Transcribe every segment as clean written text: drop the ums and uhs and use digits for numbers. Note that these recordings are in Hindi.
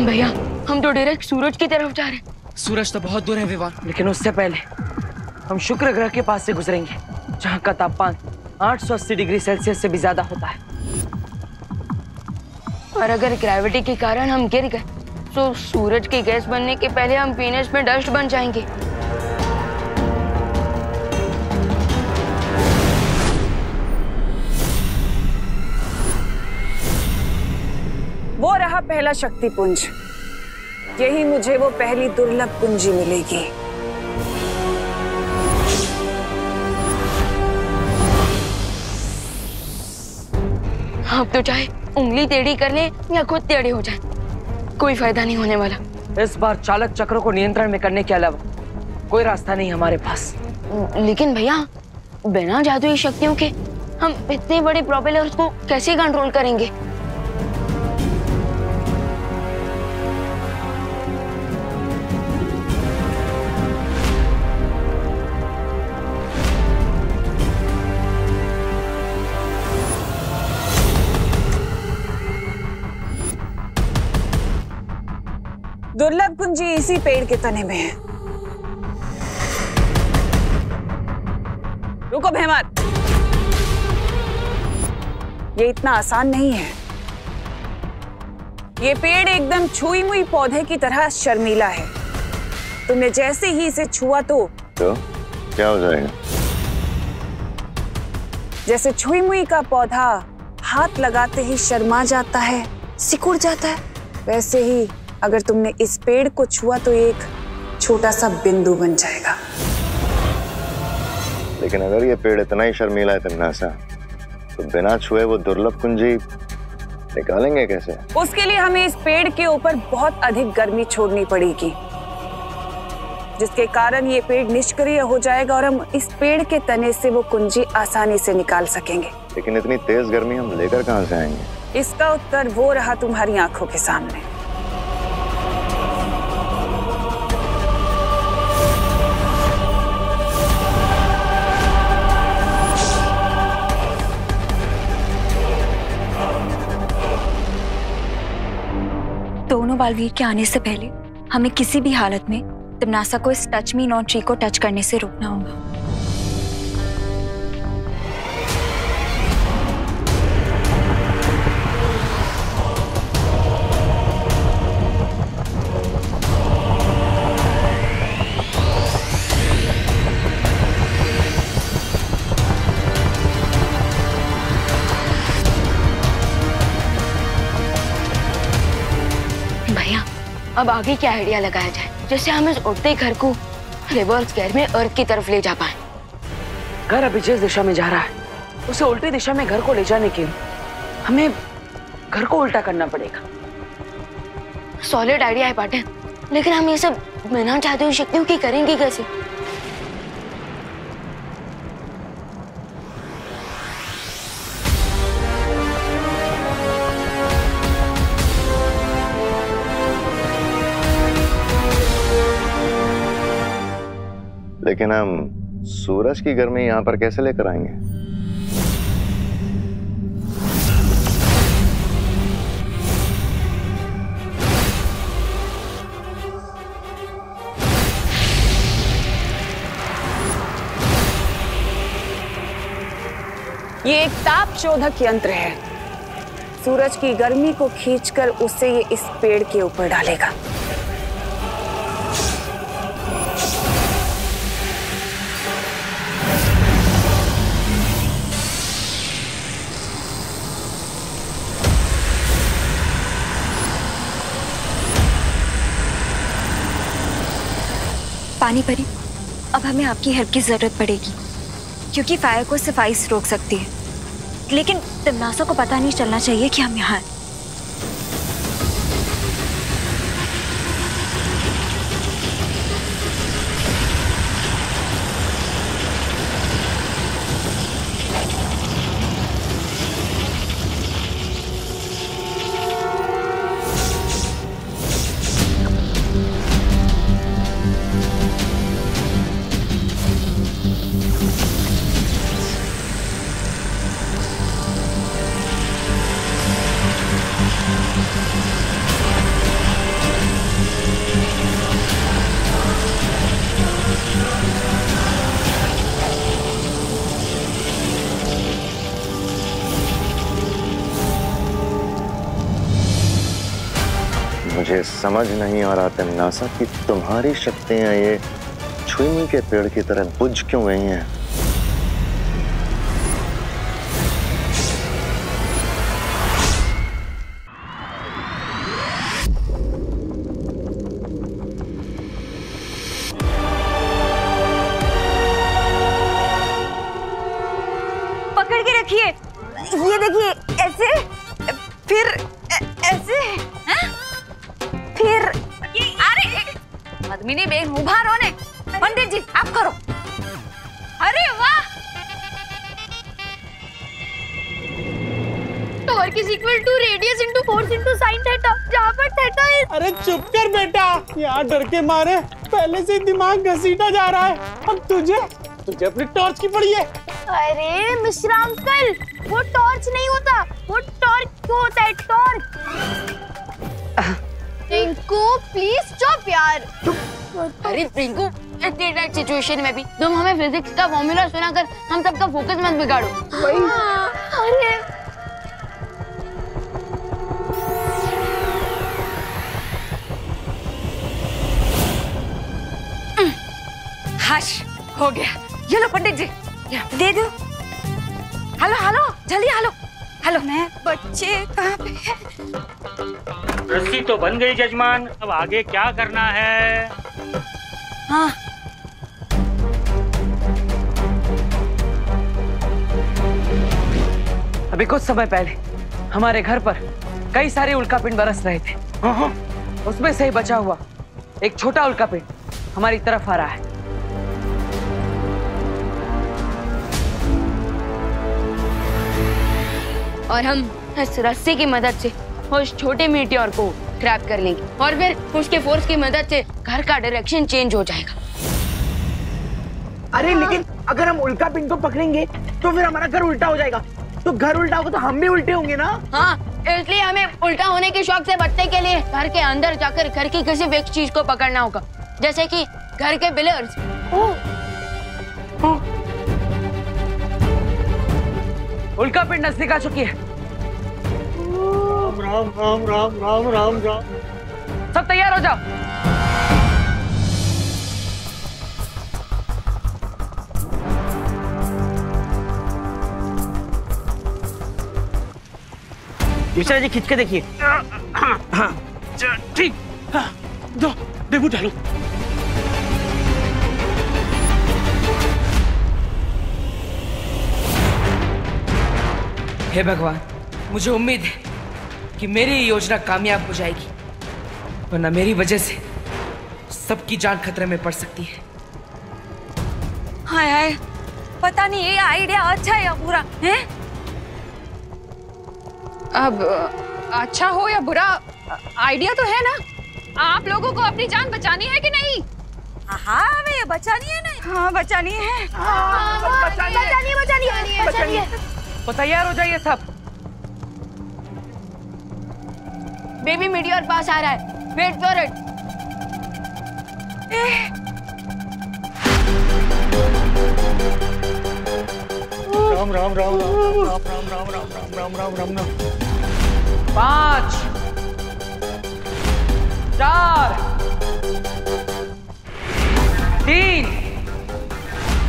लेकिन भैया हम तो डायरेक्ट सूरज की तरफ जा रहे हैं। सूरज तो बहुत दूर है विवान, लेकिन उससे पहले हम शुक्र ग्रह के पास से गुजरेंगे जहाँ का तापमान 880 डिग्री सेल्सियस से भी ज्यादा होता है। और अगर ग्रेविटी के कारण हम गिर गए तो सूरज की गैस बनने के पहले हम वीनस में डस्ट बन जाएंगे। वो रहा पहला शक्ति पुंज, यही मुझे वो पहली दुर्लभ कुंजी मिलेगी। आप तो चाहे उंगली टेढ़ी कर ले या खुद टेढ़े हो जाए, कोई फायदा नहीं होने वाला। इस बार चालक चक्रों को नियंत्रण में करने के अलावा कोई रास्ता नहीं हमारे पास। लेकिन भैया बिना जादुई शक्तियों के हम इतने बड़े प्रोपेलर्स को कैसे कंट्रोल करेंगे? दुर्लभ कुंजी इसी पेड़ के तने में है। रुको भैमार, ये इतना आसान नहीं है। ये पेड़ एकदम छुई मुई पौधे की तरह शर्मीला है। तुमने जैसे ही इसे छुआ तो क्या हो जाएगा? जैसे छुई मुई का पौधा हाथ लगाते ही शर्मा जाता है, सिकुड़ जाता है, वैसे ही अगर तुमने इस पेड़ को छुआ तो एक छोटा सा बिंदु बन जाएगा। लेकिन अगर ये पेड़ इतना ही शर्मीला है तिमनासा, तो बिना छुए वो दुर्लभ कुंजी निकालेंगे कैसे? उसके लिए हमें इस पेड़ के ऊपर बहुत अधिक गर्मी छोड़नी पड़ेगी, जिसके कारण ये पेड़ निष्क्रिय हो जाएगा और हम इस पेड़ के तने से वो कुंजी आसानी से निकाल सकेंगे। लेकिन इतनी तेज गर्मी हम लेकर कहाँ से आएंगे? इसका उत्तर वो रहा तुम्हारी आंखों के सामने। बालवीर के आने से पहले हमें किसी भी हालत में तिमनासा को इस टच मी नॉट ट्री को टच करने से रोकना होगा। अब आगे क्या आइडिया लगाया जाए जैसे हम इस उड़ते घर को रिवर्स गियर में अर्थ की तरफ ले जा पाए? घर अभी जिस दिशा में जा रहा है उसे उल्टी दिशा में घर को ले जाने के लिए हमें घर को उल्टा करना पड़ेगा। सॉलिड आइडिया है पाटिल, लेकिन हम ये सब बिना जादुई शक्तियों की करेंगे कैसे? लेकिन हम सूरज की गर्मी यहाँ पर कैसे लेकर आएंगे? ये एक ताप शोधक यंत्र है। सूरज की गर्मी को खींचकर उसे ये इस पेड़ के ऊपर डालेगा। पानी परी, अब हमें आपकी हेल्प की जरूरत पड़ेगी क्योंकि फायर को सिर्फ आइस रोक सकती है, लेकिन तिमनासा को पता नहीं चलना चाहिए कि हम यहाँ। मुझे समझ नहीं आ रहा तिमनासा कि तुम्हारी शक्तियाँ ये छुईनी के पेड़ की तरह बुझ क्यों गई हैं। पकड़ के रखिए, ये देखिए ऐसे, फिर ऐसे, फिर आदमी ने मुबार होने। पंडित जी आप करो। अरे वाह, तो work is equal to radius into force into sine theta, जहाँ पर थीटा है। अरे चुप कर बेटा, यहाँ डर के मारे पहले से दिमाग घसीटा जा रहा है। अब तुझे तुझे अपनी टॉर्च की पड़ी है। अरे मिश्रा अंकल, वो टॉर्च नहीं होता, वो टॉर्क क्यों होता है? टॉर्क। रिंकू प्लीज चुप यार। अरे रिंकू, इस डेट सिचुएशन में भी तुम हमें फिजिक्स का फॉर्मूला सुनाकर हम सबका फोकस मत बिगाड़ो। अरे हाश हो गया। चलो पंडित जी दे दो। हेलो हेलो जल्दी, हेलो हेलो। मैं बच्चे कहाँ पे हैं? रस्सी तो बन गई जजमान, अब आगे क्या करना है? हाँ अभी कुछ समय पहले हमारे घर पर कई सारे उल्कापिंड बरस रहे थे। हाँ। उसमें से ही बचा हुआ एक छोटा उल्कापिंड हमारी तरफ आ रहा है। और हम इस रस्सी की मदद से उस छोटे मीटियोर को ट्रैप कर लेंगे और फिर उसके फोर्स की मदद से घर का डायरेक्शन चेंज हो जाएगा। अरे लेकिन अगर हम उल्कापिंड को पकड़ेंगे तो फिर हमारा घर उल्टा हो जाएगा, तो घर उल्टा होगा तो हम भी उल्टे होंगे ना। हाँ, इसलिए हमें उल्टा होने के शौक से बचने के लिए घर के अंदर जाकर घर की किसी भी एक चीज को पकड़ना होगा, जैसे कि घर के पिलर्स। उल्कापिंड नजदीक का चुकी है। राम राम राम राम राम राम। सब तैयार हो जाओ। मिश्रा जी खींच के देखिए। हाँ ठीक। दो देबू डालो। हे भगवान, मुझे उम्मीद है कि मेरी योजना कामयाब हो जाएगी, वरना मेरी वजह से सबकी जान खतरे में पड़ सकती है। हाय हाय, पता नहीं ये आइडिया अच्छा है या बुरा है? अब अच्छा हो या बुरा, आइडिया तो है ना। आप लोगों को अपनी जान बचानी है कि नहीं? हाँ हमें बचानी है ना। हाँ बचानी है, बचानी है, बचानी है। तो तैयार हो जाइए सब। बेबी मीडियर पास आ रहा है, wait for it. Ram Ram Ram Ram Ram Ram Ram Ram Ram Ram Ram Ram Ram. 5 4 3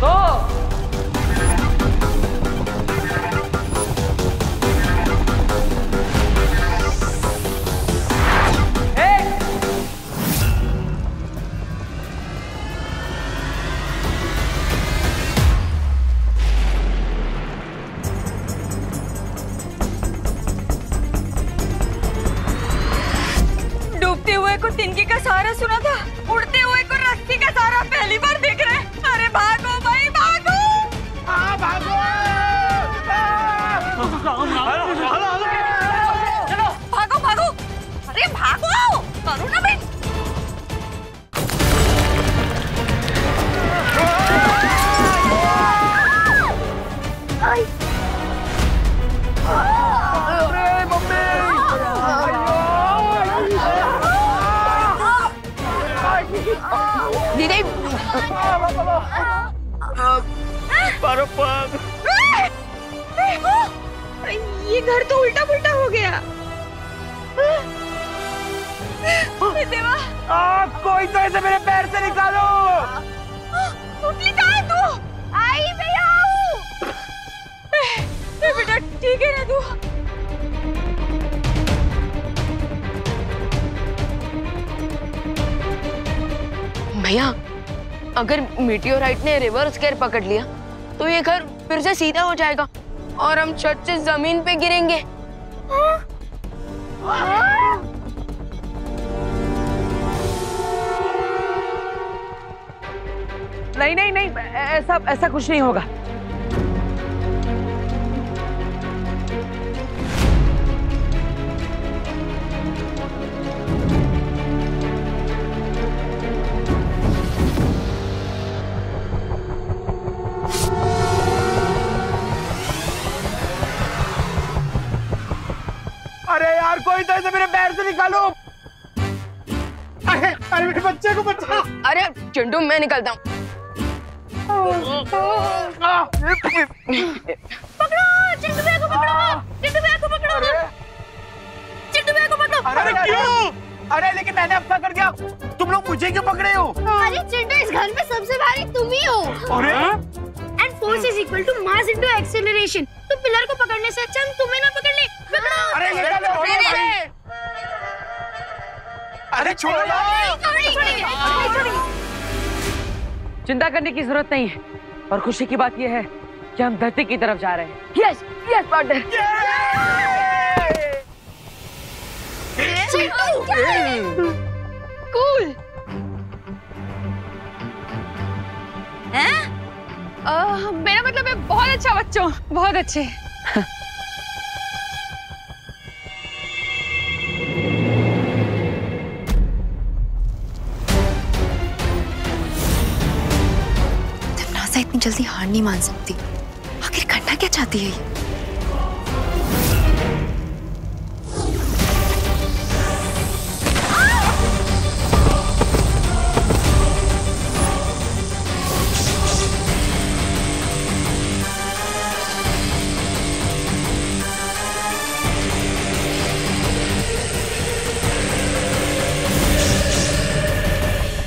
2 तिनके का सहारा सुना था, उड़ते हुए को रस्सी का सहारा पहली बार देख रहे हैं। अरे भागो भाई भागो। हाँ भागो। चलो भागो भागो। अरे भागो, करो ना भाई। दीदी ये घर तो उल्टा पुल्टा हो गया। देवा। कोई तो इसे मेरे पैर से निकालो। उठली कहाँ तू? आई मैं यहाँ हूँ। बेटा ठीक है ना तू? भैया अगर मीटियोराइट ने रिवर्स गियर पकड़ लिया तो ये घर फिर से सीधा हो जाएगा और हम छत से जमीन पे गिरेंगे। नहीं नहीं नहीं, ऐसा कुछ नहीं होगा। कोई तो इसे मेरे पैर से निकालो। अरे मेरे बच्चे को बचा। अरे चिंटू मैं निकलता हूँ। पकड़ो चिंटू भैया को, पकड़ो चिंटू भैया को, पकड़ो चिंटू भैया को, पकड़ो। अरे क्यों? अरे लेकिन मैंने अपना कर दिया, तुम लोग मुझे क्यों पकड़े हो? अरे चिंटू इस घर में सबसे भारी तुम ही हो। अरे and force is equal to mass into acceleration, तो पिलर को पकड़ने से अच्छा हम तुम्हें ना पकड़ ले। अरे अरे छोड़ो, चिंता करने की जरूरत नहीं है। और खुशी की बात यह है कि हम धरती की तरफ जा रहे हैं। Yes yes partner. कूल है? मेरा मतलब है बहुत अच्छा बच्चों, बहुत अच्छे। जल्दी हार नहीं मान सकती, आखिर करना क्या चाहती है ये?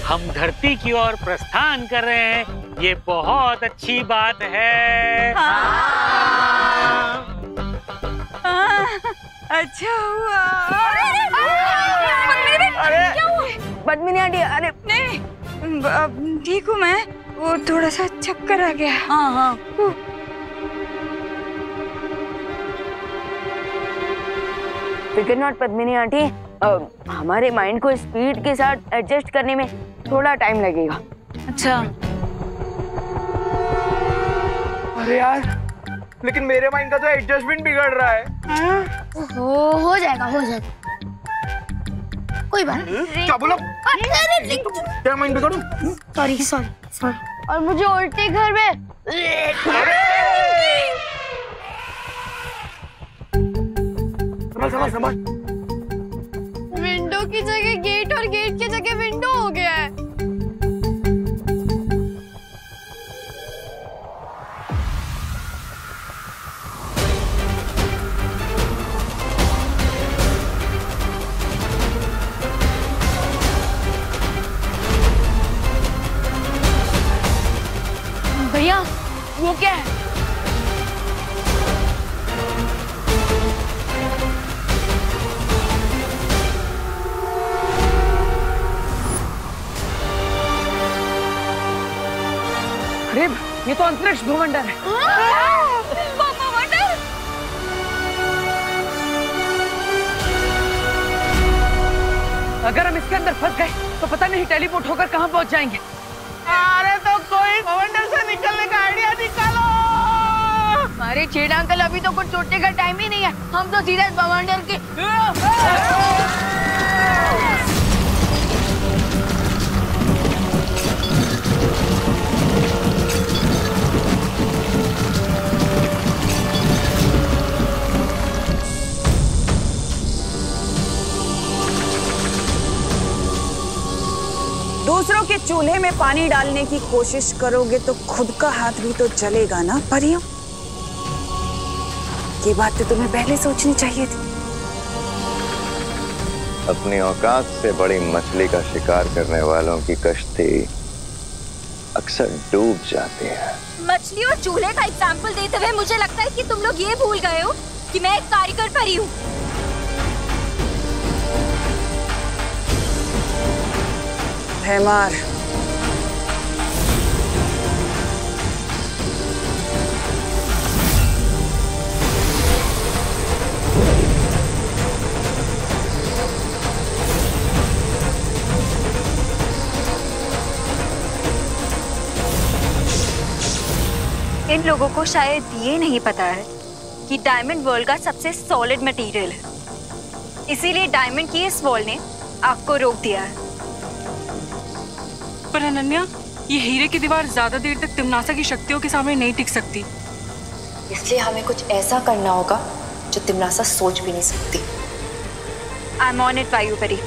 हम धरती की ओर प्रस्थान कर रहे हैं, ये बहुत अच्छी बात है। अच्छा हुआ। अरे पद्मिनी आंटी, अरे नहीं ठीक हूँ मैं, वो थोड़ा सा चक्कर आ गया। हाँ फिक्र नॉट पद्मिनी आंटी, हमारे माइंड को स्पीड के साथ एडजस्ट करने में थोड़ा टाइम लगेगा। अच्छा। अरे यार लेकिन मेरे माइंड का तो एडजस्टमेंट बिगड़ रहा है। हो जाएगा हो जाएगा, कोई बात नहीं। क्या बोला? तेरा माइंड बिगड़ा? Sorry sorry sorry. और मुझे उल्टे घर में समझ विंडो की जगह गेट और गेट की जगह विंडो हो गया है। वो क्या है? अरे ये तो अंतरिक्ष भूमंडल है। भूमंडल? अगर हम इसके अंदर फंस गए तो पता नहीं टेलीपोर्ट होकर कहाँ पहुँच जाएंगे। अरे तो कोई भूमंडल से निकलने का आइडिया निकालो। अरे छेड़ा अंकल अभी तो कुछ सोचने का टाइम ही नहीं है, हम तो सीधा भूमंडल के। दूसरों के चूल्हे में पानी डालने की कोशिश करोगे तो खुद का हाथ भी तो जलेगा ना परियों, ये बात तो तुम्हें पहले सोचनी चाहिए थी। अपनी औकात से बड़ी मछली का शिकार करने वालों की कश्ती अक्सर डूब जाती है। मछली और चूल्हे का एग्जाम्पल देते हुए मुझे लगता है कि तुम लोग ये भूल गए हो कि मैं एक कारीगर परी हूँ। हेमार इन लोगों को शायद ये नहीं पता है कि डायमंड वर्ल्ड का सबसे सॉलिड मटेरियल है, इसीलिए डायमंड की इस वॉल ने आपको रोक दिया है। पर अनन्या, ये हीरे की दीवार ज्यादा देर तक तिमनासा की शक्तियों के सामने नहीं टिक सकती, इसलिए हमें कुछ ऐसा करना होगा जो तिमनासा सोच भी नहीं सकती। आई एम ऑन इट वायु परी।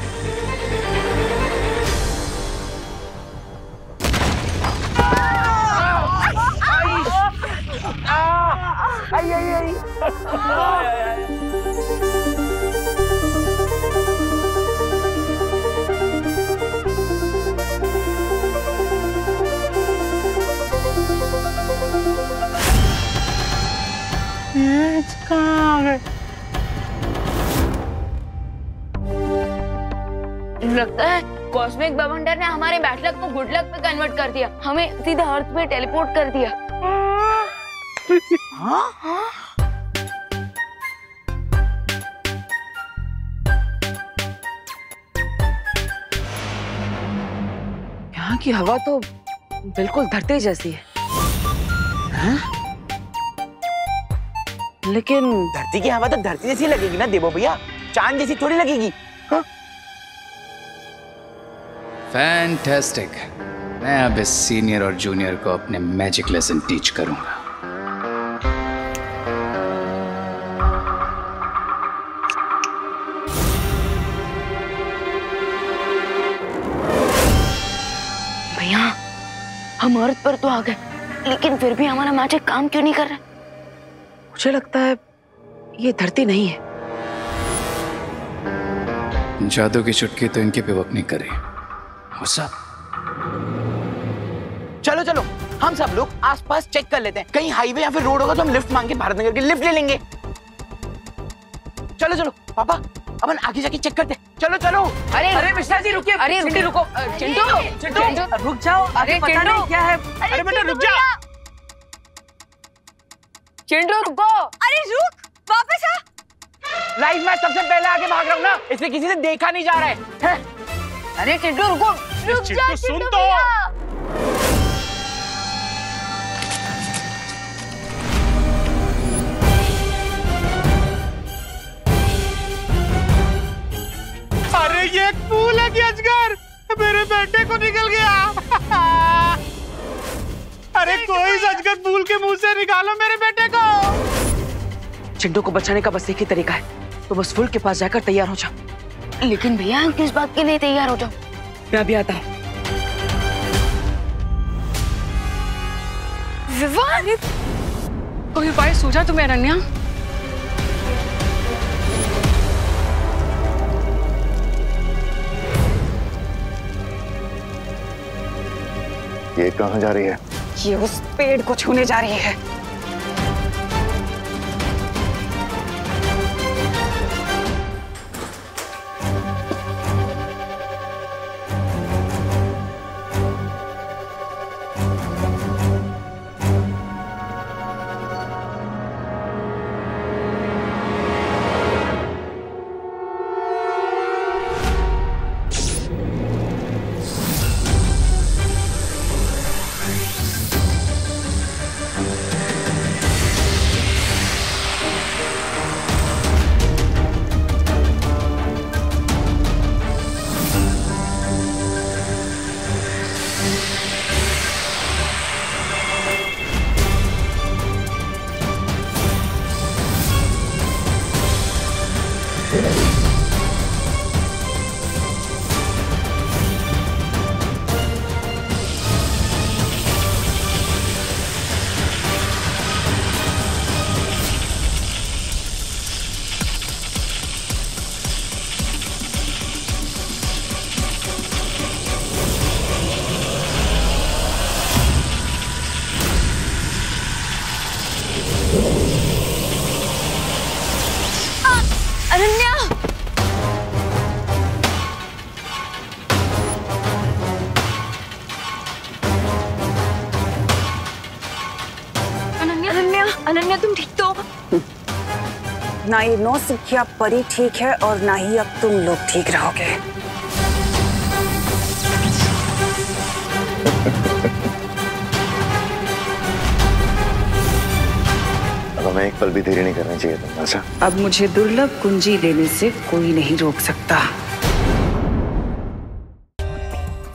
लगता है कॉस्मिक बवंडर ने हमारे बैड लक को गुड लक में कन्वर्ट कर दिया, हमें सीधा अर्थ पे टेलीपोर्ट कर दिया। हाँ हाँ यहाँ की हवा तो बिल्कुल धरती जैसी है। हाँ? लेकिन धरती की हवा तो धरती जैसी लगेगी ना देवो भैया, चांद जैसी थोड़ी लगेगी। हाँ? फैंटास्टिक। मैं अब इस सीनियर और जूनियर को अपने मैजिक लेसन टीच करूंगा। भैया, हम अर्थ पर तो आ गए, लेकिन फिर भी हमारा मैजिक काम क्यों नहीं कर रहा? मुझे लगता है ये धरती नहीं है। जादू की चुटकी तो इनके पे वक्त नहीं करे। चलो चलो, हम सब लोग आसपास चेक कर लेते हैं, कहीं हाईवे या फिर रोड होगा तो हम लिफ्ट मांग के भारत नगर की लिफ्ट ले लेंगे। चलो चलो पापा, अपन आगे जाके चेक करते हैं। चलो चलो। अरे अरे मिश्रा जी रुकिए, अरे चिंटू रुको, चिंटू रुक जाओ, अरे पता नहीं क्या है। अरे बेटा रुक जाओ, चिंटू रुको। अरे रुक, वापस आ। लाइफ में सबसे पहले आगे भाग रहा हूँ ना, इसलिए किसी से देखा नहीं जा रहा है। अरे चिंटू रुको, रुक जा सुन तो। अरे ये एक फूल है कि अजगर मेरे बेटे को निकल गया। अरे कोई अजगर फूल के मुंह से निकालो मेरे बेटे को। चिंटू को बचाने का बस एक ही तरीका है, तो बस फूल के पास जाकर तैयार हो जाओ। लेकिन भैया हम किस बात के लिए तैयार हो जाओ? मैं अभी आता हूँ। कोई उपाय सूझा तुम्हें अनन्या? ये कहाँ जा रही है? ये उस पेड़ को छूने जा रही है। अनन्या तुम ठीक तो हो? ना ये नौ सिक्किया परी ठीक है और ना ही अब तुम लोग ठीक रहोगे। अब हमें एक पल भी देरी नहीं करनी चाहिए तिम्नासा। अब मुझे दुर्लभ कुंजी देने से कोई नहीं रोक सकता।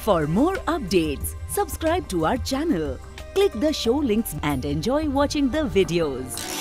For more updates, subscribe to our channel, click the show links and enjoy watching the videos.